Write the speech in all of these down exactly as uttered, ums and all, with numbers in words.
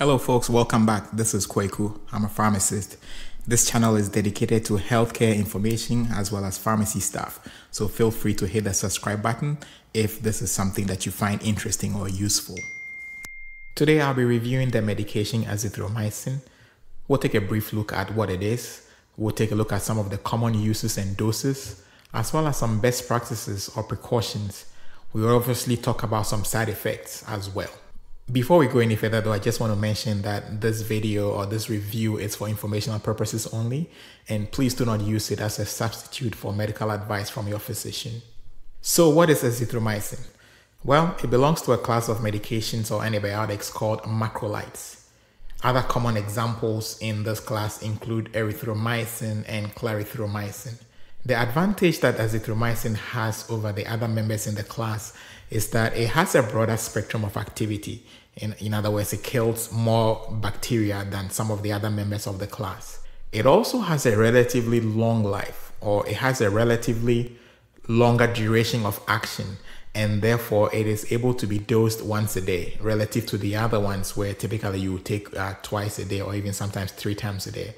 Hello folks, welcome back. This is Kweku. I'm a pharmacist. This channel is dedicated to healthcare information as well as pharmacy stuff. So feel free to hit the subscribe button if this is something that you find interesting or useful. Today I'll be reviewing the medication azithromycin. We'll take a brief look at what it is. We'll take a look at some of the common uses and doses, as well as some best practices or precautions. We will obviously talk about some side effects as well. Before we go any further though, I just want to mention that this video or this review is for informational purposes only, and please do not use it as a substitute for medical advice from your physician. So what is azithromycin? Well, it belongs to a class of medications or antibiotics called macrolides. Other common examples in this class include erythromycin and clarithromycin. The advantage that azithromycin has over the other members in the class is that it has a broader spectrum of activity. In, in other words, it kills more bacteria than some of the other members of the class. It also has a relatively long life, or it has a relatively longer duration of action, and therefore it is able to be dosed once a day relative to the other ones where typically you take uh, twice a day or even sometimes three times a day.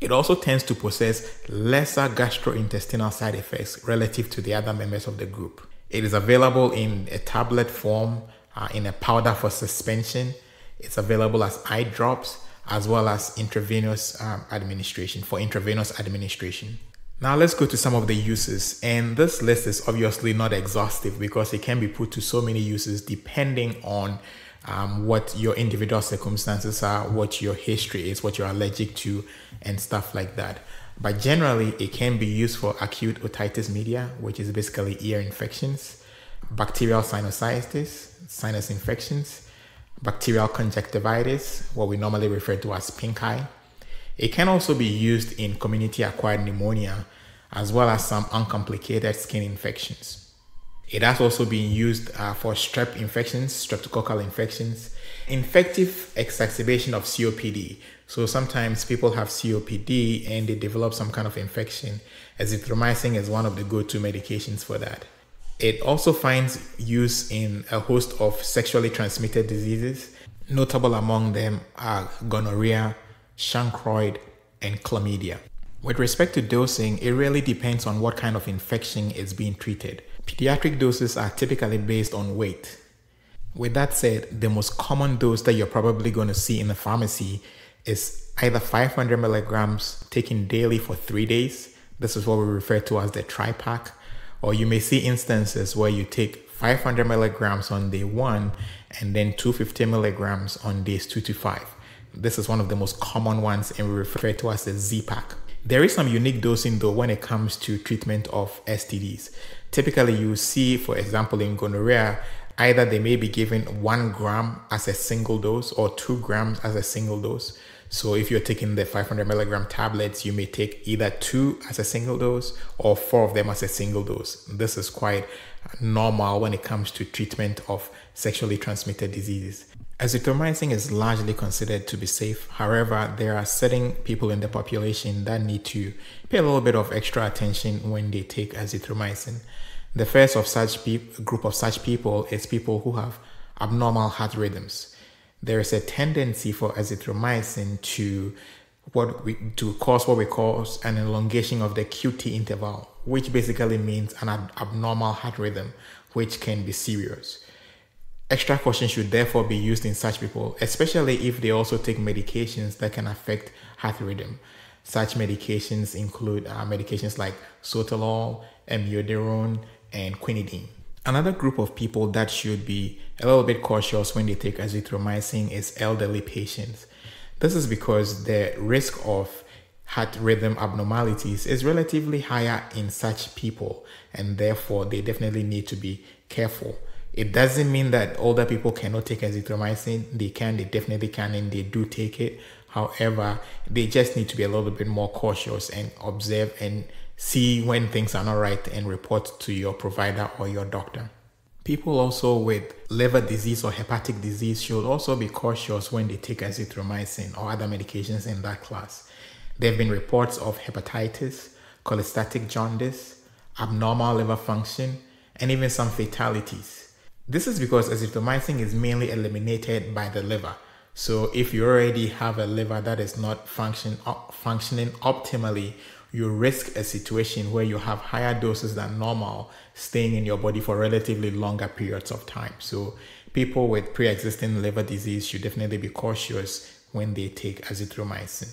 It also tends to possess lesser gastrointestinal side effects relative to the other members of the group. It is available in a tablet form, uh, in a powder for suspension. It's available as eye drops, as well as intravenous um, administration, for intravenous administration. Now let's go to some of the uses. And this list is obviously not exhaustive because it can be put to so many uses depending on Um, what your individual circumstances are, what your history is, what you're allergic to, and stuff like that. But generally, it can be used for acute otitis media, which is basically ear infections, bacterial sinusitis, sinus infections, bacterial conjunctivitis, what we normally refer to as pink eye. It can also be used in community-acquired pneumonia, as well as some uncomplicated skin infections. It has also been used uh, for strep infections, streptococcal infections, infective exacerbation of C O P D. So sometimes people have C O P D and they develop some kind of infection. Azithromycin is one of the go-to medications for that. It also finds use in a host of sexually transmitted diseases. Notable among them are gonorrhea, chancroid, and chlamydia. With respect to dosing, it really depends on what kind of infection is being treated. Pediatric doses are typically based on weight. With that said, the most common dose that you're probably going to see in the pharmacy is either five hundred milligrams taken daily for three days. This is what we refer to as the tri-pack. Or you may see instances where you take five hundred milligrams on day one and then two hundred fifty milligrams on days two to five. This is one of the most common ones and we refer to as the Z-pack. There is some unique dosing though when it comes to treatment of S T Ds. Typically you see, for example, in gonorrhea, either they may be given one gram as a single dose or two grams as a single dose. So if you're taking the five hundred milligram tablets, you may take either two as a single dose or four of them as a single dose. This is quite normal when it comes to treatment of sexually transmitted diseases. Azithromycin is largely considered to be safe. However, there are certain people in the population that need to pay a little bit of extra attention when they take azithromycin. The first of such group of such people is people who have abnormal heart rhythms. There is a tendency for azithromycin to what we to cause what we call an elongation of the Q T interval, which basically means an ab abnormal heart rhythm, which can be serious. Extra caution should therefore be used in such people, especially if they also take medications that can affect heart rhythm. Such medications include uh, medications like sotalol, amiodarone, and quinidine. Another group of people that should be a little bit cautious when they take azithromycin is elderly patients. This is because the risk of heart rhythm abnormalities is relatively higher in such people, and therefore they definitely need to be careful. It doesn't mean that older people cannot take azithromycin. They can, they definitely can, and they do take it. However, they just need to be a little bit more cautious and observe and see when things are not right and report to your provider or your doctor. People also with liver disease or hepatic disease should also be cautious when they take azithromycin or other medications in that class. There have been reports of hepatitis, cholestatic jaundice, abnormal liver function, and even some fatalities. This is because azithromycin is mainly eliminated by the liver. So if you already have a liver that is not function, op, functioning optimally, you risk a situation where you have higher doses than normal staying in your body for relatively longer periods of time. So people with pre-existing liver disease should definitely be cautious when they take azithromycin.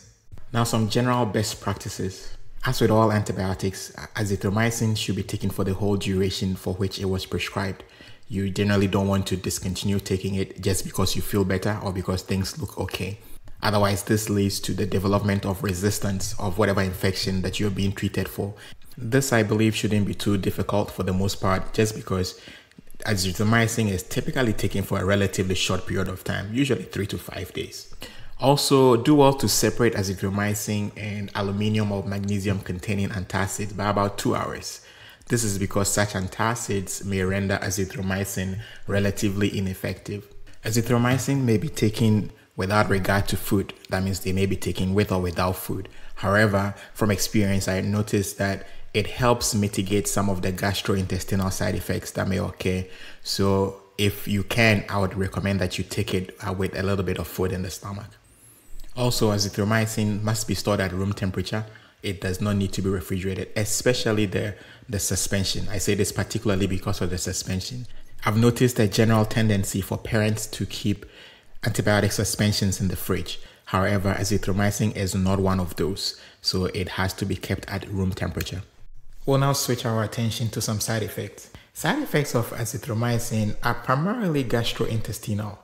Now, some general best practices. As with all antibiotics, azithromycin should be taken for the whole duration for which it was prescribed. You generally don't want to discontinue taking it just because you feel better or because things look okay. Otherwise, this leads to the development of resistance of whatever infection that you're being treated for. This, I believe, shouldn't be too difficult for the most part, just because azithromycin is typically taken for a relatively short period of time, usually three to five days. Also, do well to separate azithromycin and aluminium or magnesium containing antacids by about two hours. This is because such antacids may render azithromycin relatively ineffective. Azithromycin may be taken without regard to food. That means they may be taken with or without food. However, from experience, I noticed that it helps mitigate some of the gastrointestinal side effects that may occur. So if you can, I would recommend that you take it with a little bit of food in the stomach. Also, azithromycin must be stored at room temperature. It does not need to be refrigerated, especially the, the suspension. I say this particularly because of the suspension. I've noticed a general tendency for parents to keep antibiotic suspensions in the fridge. However, azithromycin is not one of those, so it has to be kept at room temperature. We'll now switch our attention to some side effects. Side effects of azithromycin are primarily gastrointestinal.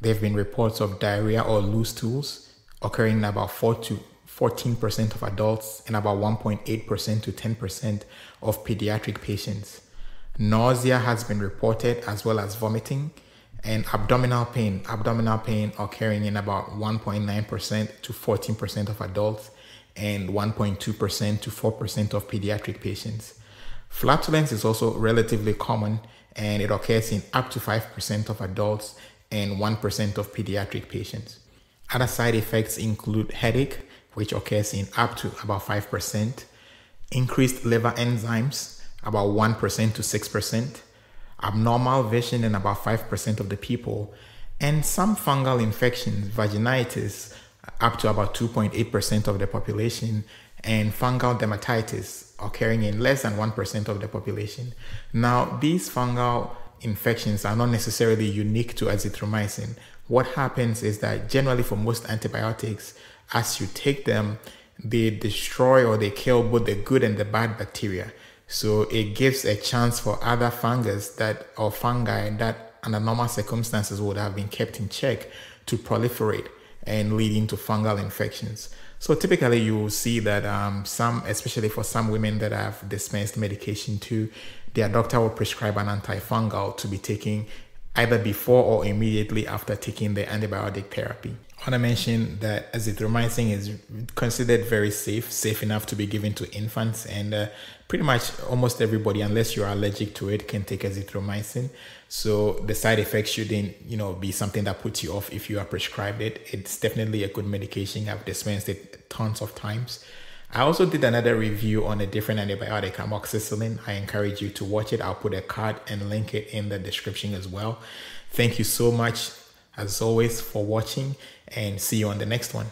There have been reports of diarrhea or loose stools occurring in about four to fourteen percent of adults and about one point eight percent to ten percent of pediatric patients. Nausea has been reported, as well as vomiting, and abdominal pain, abdominal pain occurring in about one point nine percent to fourteen percent of adults and one point two percent to four percent of pediatric patients. Flatulence is also relatively common, and it occurs in up to five percent of adults and one percent of pediatric patients. Other side effects include headache, which occurs in up to about five percent, increased liver enzymes, about one percent to six percent, abnormal vision in about five percent of the people, and some fungal infections, vaginitis, up to about two point eight percent of the population, and fungal dermatitis, occurring in less than one percent of the population. Now, these fungal infections are not necessarily unique to azithromycin. What happens is that generally for most antibiotics, as you take them, they destroy or they kill both the good and the bad bacteria. So it gives a chance for other fungus that or fungi that under normal circumstances would have been kept in check to proliferate and leading to fungal infections. So typically you will see that um, some, especially for some women that I've dispensed medication to, their doctor will prescribe an antifungal to be taking either before or immediately after taking the antibiotic therapy. I want to mention that azithromycin is considered very safe, safe enough to be given to infants, and uh, pretty much almost everybody, unless you're allergic to it, can take azithromycin. So the side effects shouldn't, you know, be something that puts you off if you are prescribed it. It's definitely a good medication. I've dispensed it tons of times. I also did another review on a different antibiotic, amoxicillin. I encourage you to watch it. I'll put a card and link it in the description as well. Thank you so much, as always, for watching, and see you on the next one.